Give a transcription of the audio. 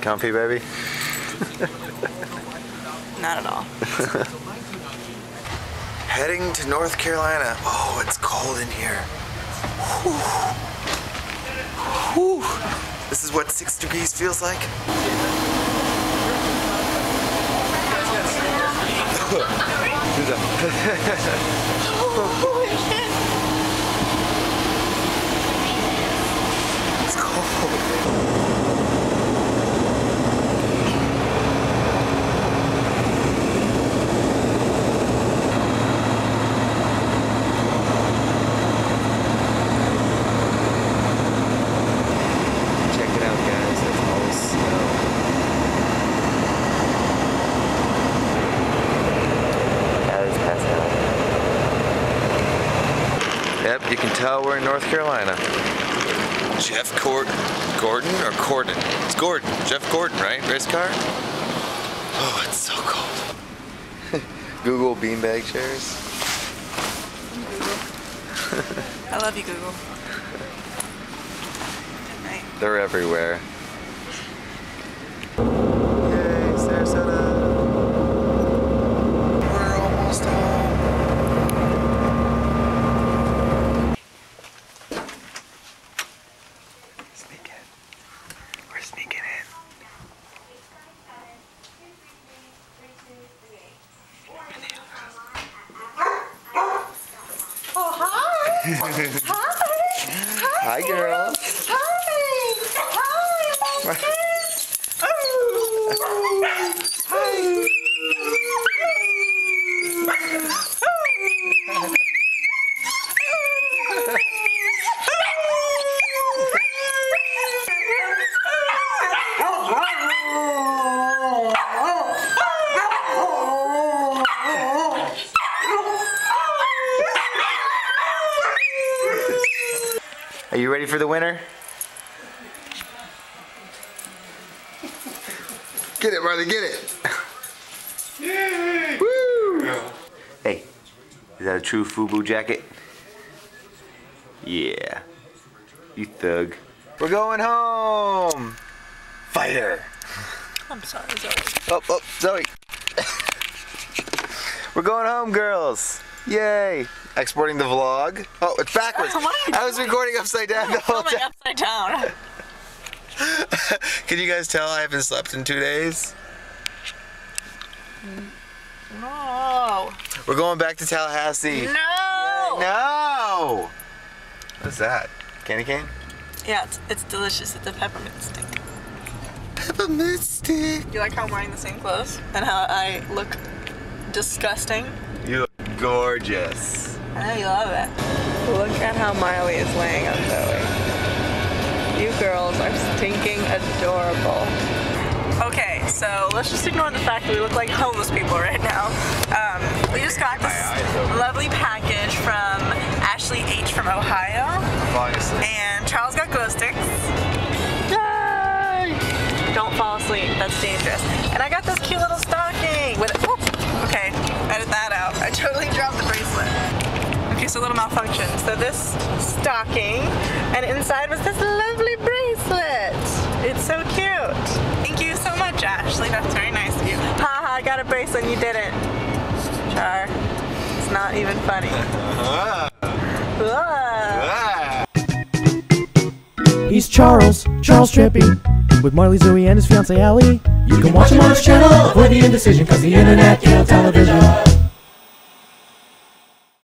Comfy, baby? Not at all. Heading to North Carolina. Oh, it's cold in here. Whew. Whew. This is what 6 degrees feels like. It's cold. You can tell we're in North Carolina. Jeff Gordon or Corden? It's Gordon. Jeff Gordon, right? Race car? Oh, it's so cold. Google beanbag chairs. I love you, Google. Good night. They're everywhere. Yay, Sarasota. We're almost home. Hi! Hi! Hi, girl! Hi! Hi! Oh! Hi! Are you ready for the winter? Get it, brother, get it! Yay! Woo! Hey, is that a true FUBU jacket? Yeah. You thug. We're going home! Fire! I'm sorry, Zoe. Oh, Zoe! We're going home, girls! Yay! Exporting the vlog. Oh, it's backwards. I was recording upside down the whole time. Upside down. Can you guys tell I haven't slept in 2 days? No. We're going back to Tallahassee. No. No. What's that? Candy cane? Yeah, it's delicious. It's a peppermint stick. Peppermint stick. You like how I'm wearing the same clothes and how I look disgusting? You look gorgeous. I love it. Look at how Marley is laying on Zoe. You girls are stinking adorable. Okay, so let's just ignore the fact that we look like homeless people right now. We just got this lovely package from Ashley H. from Ohio. Obviously. And Charles got glow sticks. Yay! Don't fall asleep, that's dangerous. And I got this cute little stocking with it. Okay, edit that out. I totally dropped the bracelet. Okay, so a little malfunction. So this stocking, and inside was this lovely bracelet. It's so cute. Thank you so much, Ashley. That's very nice of you. Haha, I got a bracelet and you didn't. Char, it's not even funny. He's Charles Trippy, with Marley, Zoe, and his fiancée Allie. You can watch him on his channel, avoid the indecision, cause the internet killed television.